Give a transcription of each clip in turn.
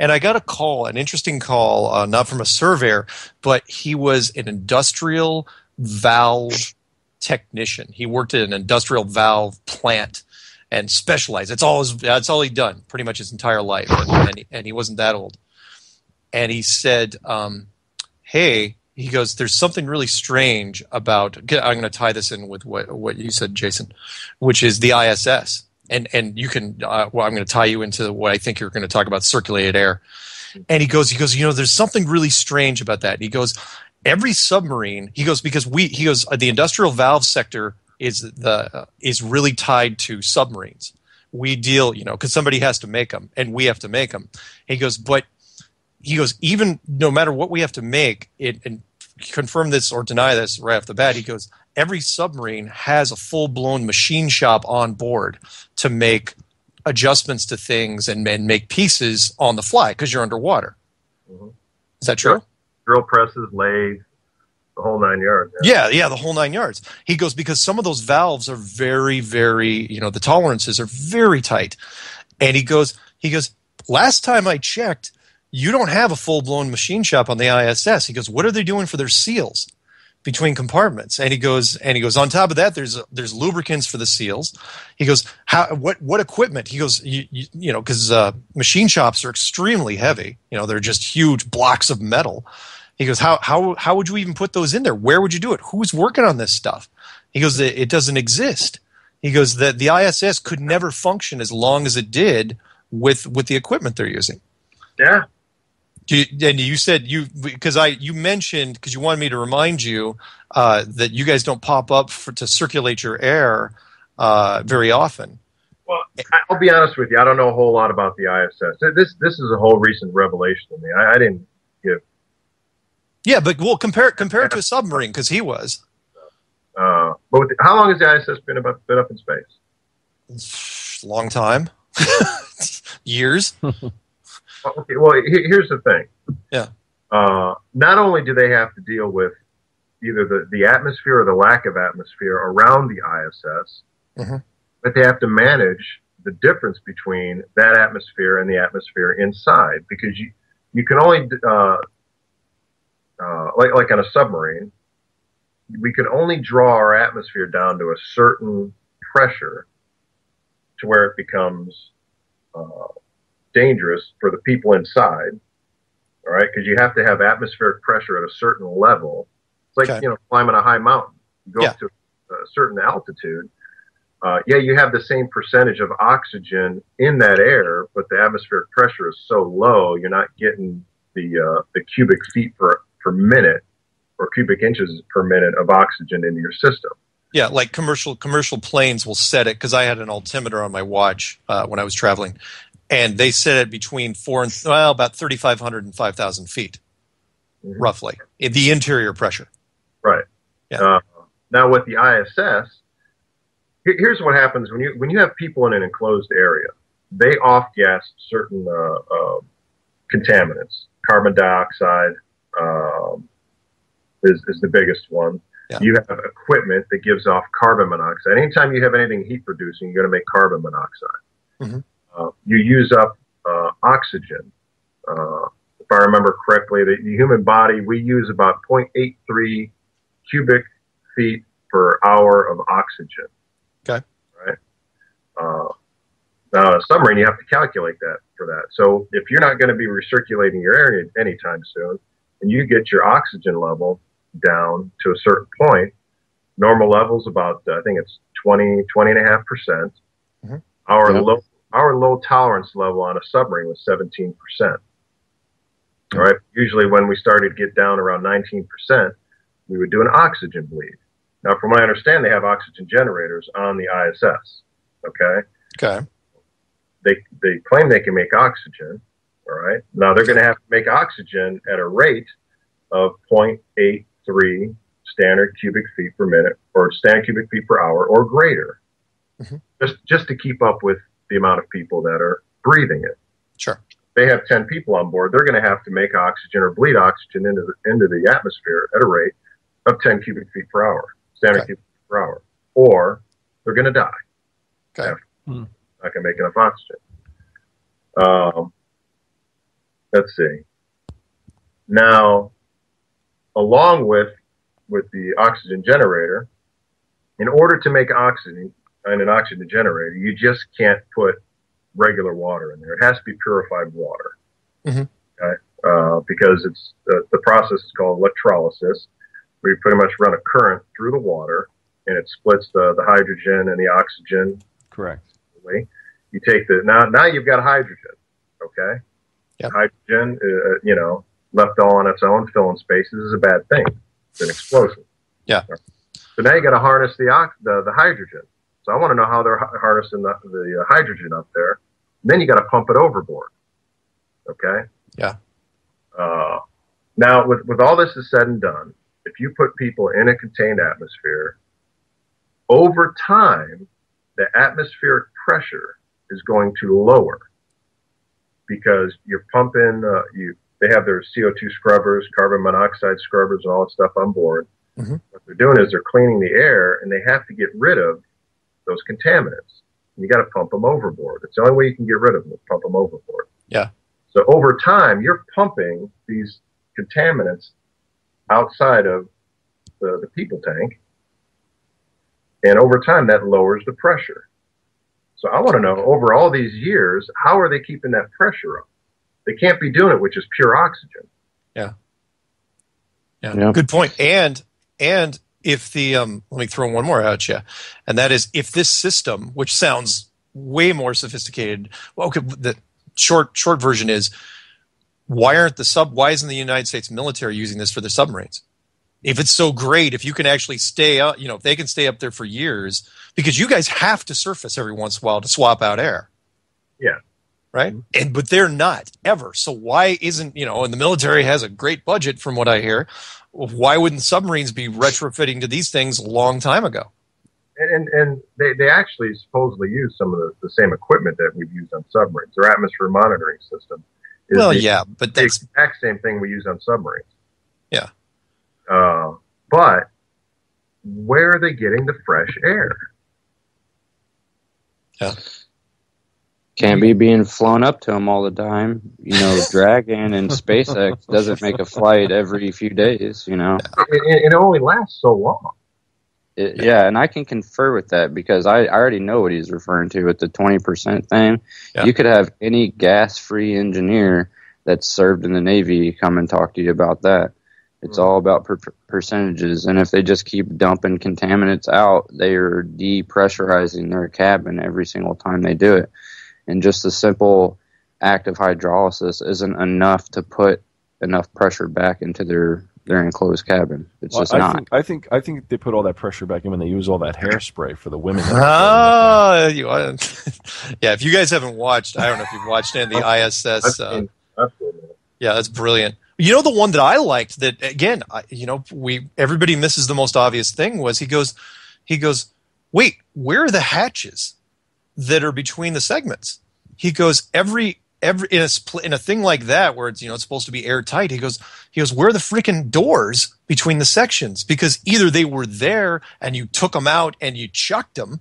And I got a call, an interesting call, not from a surveyor, but he was an industrial valve technician. He worked at an industrial valve plant and specialized. That's all he'd done pretty much his entire life, and he wasn't that old. And he said, hey, he goes, there's something really strange about, I'm going to tie this in with what you said, Jason, which is the ISS. And you can, well, I'm going to tie you into what I think you're going to talk about, circulated air. And he goes, you know, there's something really strange about that. And he goes, every submarine, because the industrial valve sector is really tied to submarines. We deal, you know, because somebody has to make them, and we have to make them. And he goes, but he goes, even no matter what we have to make, and confirm this or deny this right off the bat, he goes, every submarine has a full-blown machine shop on board to make adjustments to things and make pieces on the fly because you're underwater. Mm-hmm. Is that true? Drill presses, lathes, the whole 9 yards. Yeah. Yeah, the whole 9 yards. He goes, because some of those valves are very, very, you know, the tolerances are very tight. And he goes, last time I checked, you don't have a full-blown machine shop on the ISS. He goes, what are they doing for their seals between compartments? And he goes, on top of that, there's lubricants for the seals. He goes, what equipment? He goes, you know, because machine shops are extremely heavy. You know, they're just huge blocks of metal. He goes, how would you even put those in there? Where would you do it? Who's working on this stuff? He goes, it doesn't exist. He goes, the ISS could never function as long as it did with the equipment they're using. Yeah. And you said because you wanted me to remind you that you guys don't pop up to circulate your air very often. Well, I'll be honest with you. I don't know a whole lot about the ISS. This is a whole recent revelation to me. I didn't give. Yeah, but we'll compare it to a submarine because he was. But how long has the ISS been up in space? Long time, years. Okay, well, here's the thing. Yeah. Not only do they have to deal with either the atmosphere or the lack of atmosphere around the ISS, mm-hmm. but they have to manage the difference between that atmosphere and the atmosphere inside, because you can only like on a submarine, we can only draw our atmosphere down to a certain pressure to where it becomes dangerous for the people inside, all right? Because you have to have atmospheric pressure at a certain level. It's like, okay, you know, climbing a high mountain. You go up to a certain altitude. You have the same percentage of oxygen in that air, but the atmospheric pressure is so low, you're not getting the cubic feet per minute or cubic inches per minute of oxygen into your system. Yeah, like commercial planes will set it, because I had an altimeter on my watch when I was traveling. And they set it between about 3,500 and 5,000 feet, mm-hmm. roughly, the interior pressure. Right. Yeah. Now with the ISS, here's what happens when you have people in an enclosed area. They off-gas certain contaminants. Carbon dioxide is the biggest one. Yeah. You have equipment that gives off carbon monoxide. Anytime you have anything heat producing, you're going to make carbon monoxide. Mm-hmm. You use up oxygen. If I remember correctly, the human body, we use about 0.83 cubic feet per hour of oxygen. Okay. Right? Now, a submarine, you have to calculate that for that. So if you're not going to be recirculating your air anytime soon, and you get your oxygen level down to a certain point, normal level's about, I think it's 20.5%. Mm-hmm. Our low tolerance level on a submarine was 17%. All right. Usually when we started to get down around 19%, we would do an oxygen bleed. Now, from what I understand, they have oxygen generators on the ISS. Okay. Okay. They claim they can make oxygen. All right. Now they're going to have to make oxygen at a rate of 0.83 standard cubic feet per minute, or standard cubic feet per hour, or greater, mm-hmm. just to keep up with the amount of people that are breathing it. Sure. They have 10 people on board. They're going to have to make oxygen or bleed oxygen into the atmosphere at a rate of 10 cubic feet per hour, standard cubic feet per hour, or they're going to die. Okay. Not going to make enough oxygen. Let's see. Now, along with the oxygen generator, in order to make oxygen in an oxygen generator, you just can't put regular water in there. It has to be purified water, okay? Because it's the process is called electrolysis, where you pretty much run a current through the water, and it splits the hydrogen and the oxygen. Correct. You take the now you've got hydrogen, okay? Yep. Hydrogen, you know, left all on its own, filling spaces is a bad thing. It's an explosive. Yeah. So now you got to harness the hydrogen. So I want to know how they're harnessing the hydrogen up there. And then you got to pump it overboard. Okay. Yeah. Now, with all this is said and done, if you put people in a contained atmosphere, over time, the atmospheric pressure is going to lower because you're pumping. They have their CO2 scrubbers, carbon monoxide scrubbers, and all that stuff on board. What they're doing is they're cleaning the air, and they have to get rid of those contaminants. You got to pump them overboard. It's the only way you can get rid of them, pump them overboard. Yeah. So over time, you're pumping these contaminants outside of the people tank, and over time, that lowers the pressure. So I want to know, over all these years, how are they keeping that pressure up? They can't be doing it with just pure oxygen. Yeah. Yeah. Yeah. Good point. And if the let me throw one more at you, and that is if this system, which sounds way more sophisticated, well, okay, the short version is why isn't the United States military using this for their submarines? If it's so great, if you can actually stay up, you know, if they can stay up there for years, because you guys have to surface every once in a while to swap out air. Yeah. Right? And but they're not ever. So why isn't, you know, and the military has a great budget from what I hear. Why wouldn't submarines be retrofitting to these things a long time ago? And they actually supposedly use some of the same equipment that we've used on submarines. Their atmosphere monitoring system is but that's the exact same thing we use on submarines. Yeah. But where are they getting the fresh air? Yeah. Can't be being flown up to them all the time. You know, Dragon and SpaceX doesn't make a flight every few days, you know. It only lasts so long. Yeah, and I can confer with that because I already know what he's referring to with the 20% thing. Yeah. You could have any gas-free engineer that's served in the Navy come and talk to you about that. It's all about percentages, and if they just keep dumping contaminants out, they are depressurizing their cabin every single time they do it. And just the simple act of hydrolysis isn't enough to put enough pressure back into their enclosed cabin. It's well, just not. I think they put all that pressure back in when they use all that hairspray for the women. Yeah, if you guys haven't watched, I don't know if you've watched any of the ISS. Yeah, that's brilliant. You know, the one that I liked that, again, you know, everybody misses the most obvious thing was he goes, wait, where are the hatches that are between the segments? He goes, every in a thing like that where it's, you know, it's supposed to be airtight, he goes, where are the freaking doors between the sections? Because either they were there and you took them out and you chucked them,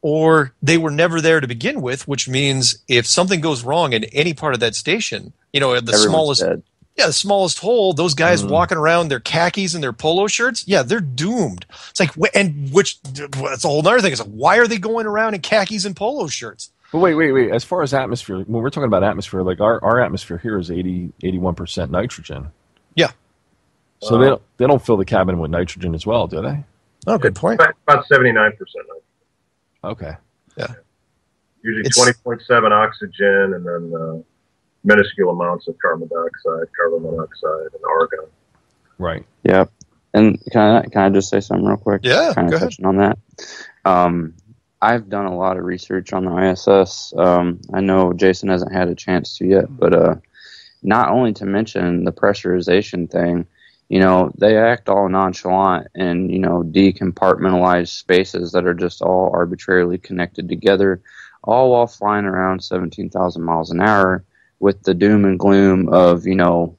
or they were never there to begin with, which means if something goes wrong in any part of that station, you know, at the smallest... Dead. Yeah, the smallest hole, those guys walking around their khakis and their polo shirts, yeah, they're doomed. It's like, and which, that's a whole other thing. It's like, why are they going around in khakis and polo shirts? But wait. As far as atmosphere, when we're talking about atmosphere, like our atmosphere here is 81% nitrogen. Yeah. So they don't fill the cabin with nitrogen as well, do they? Oh, good point. About 79% nitrogen. Okay. Yeah. Usually 20.7 oxygen and then... minuscule amounts of carbon dioxide, carbon monoxide, and argon. Right. Yeah. And can I just say something real quick? Yeah, kind of touching on that. I've done a lot of research on the ISS. I know Jason hasn't had a chance to yet, but not only to mention the pressurization thing, you know, they act all nonchalant and, you know, decompartmentalize spaces that are just all arbitrarily connected together, all while flying around 17,000 miles an hour, with the doom and gloom of, you know,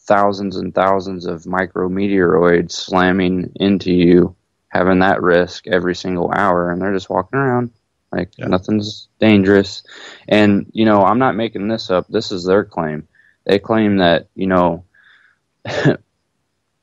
thousands and thousands of micrometeoroids slamming into you, having that risk every single hour, and they're just walking around Like, nothing's dangerous. And, you know, I'm not making this up. This is their claim. They claim that, you know,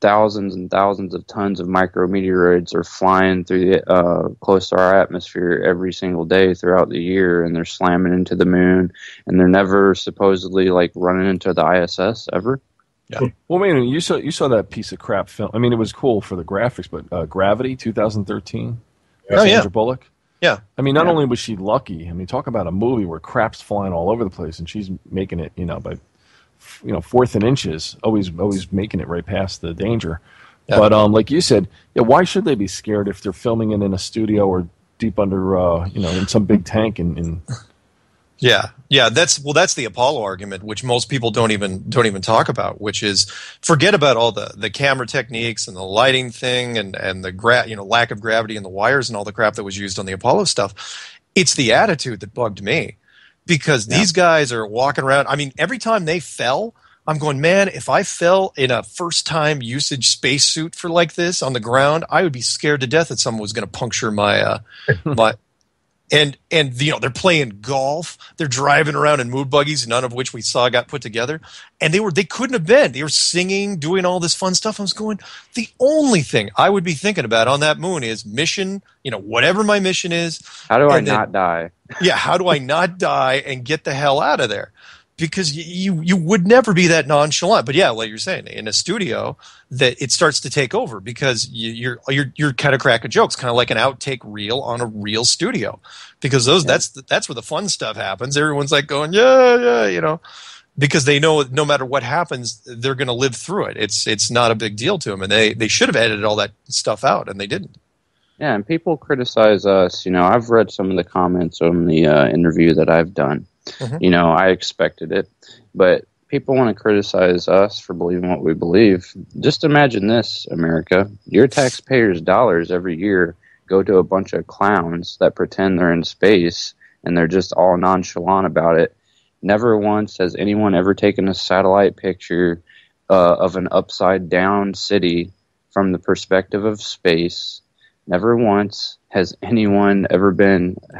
thousands and thousands of tons of micrometeoroids are flying through the, close to our atmosphere every single day throughout the year, and they're slamming into the moon, and they're never supposedly, like, running into the ISS ever. Yeah. Well, man, you saw that piece of crap film. I mean, it was cool for the graphics, but Gravity, 2013. Oh, yeah. Sandra Bullock. Yeah. I mean, not only was she lucky, I mean, talk about a movie where crap's flying all over the place, and she's making it, you know, by, you know, fourth and inches, always making it right past the danger. Yeah. But like you said, yeah, why should they be scared if they're filming it in a studio or deep under, you know, in some big tank in Yeah, that's the Apollo argument, which most people don't even talk about, which is forget about all the camera techniques and the lighting thing and the lack of gravity and the wires and all the crap that was used on the Apollo stuff. It's the attitude that bugged me, because these guys are walking around. I mean, every time they fell, I'm going, man, if I fell in a first-time usage spacesuit for like this on the ground, I would be scared to death that someone was going to puncture my my. And you know, they're playing golf, they're driving around in mood buggies, none of which we saw got put together. And they couldn't have been. They were singing, doing all this fun stuff. I was going, the only thing I would be thinking about on that moon is mission, you know, whatever my mission is. How do I not die? Yeah, how do I not die and get the hell out of there? Because you would never be that nonchalant. But yeah, like you're saying, in a studio, that it starts to take over, because you're kind of cracking jokes, kind of like an outtake reel on a real studio, because that's where the fun stuff happens. Everyone's like going, yeah, you know, because they know no matter what happens, they're going to live through it. It's not a big deal to them, and they should have edited all that stuff out, and they didn't. Yeah, and people criticize us. You know, I've read some of the comments on the interview that I've done. Mm-hmm. You know, I expected it, but people want to criticize us for believing what we believe. Just imagine this, America. Your taxpayers' dollars every year go to a bunch of clowns that pretend they're in space, and they're just all nonchalant about it. Never once has anyone ever taken a satellite picture of an upside-down city from the perspective of space. Never once has anyone ever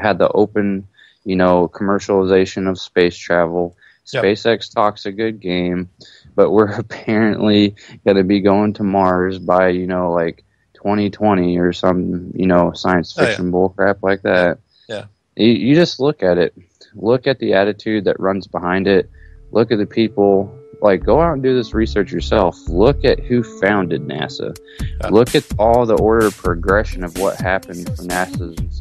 had the open, you know, commercialization of space travel. SpaceX talks a good game, but we're apparently going to be going to Mars by, you know, like 2020 or some, you know, science fiction bullcrap like that. Yeah. You just look at it. Look at the attitude that runs behind it. Look at the people. Like, go out and do this research yourself. Look at who founded NASA. Look at all the order of progression of what happened for NASA's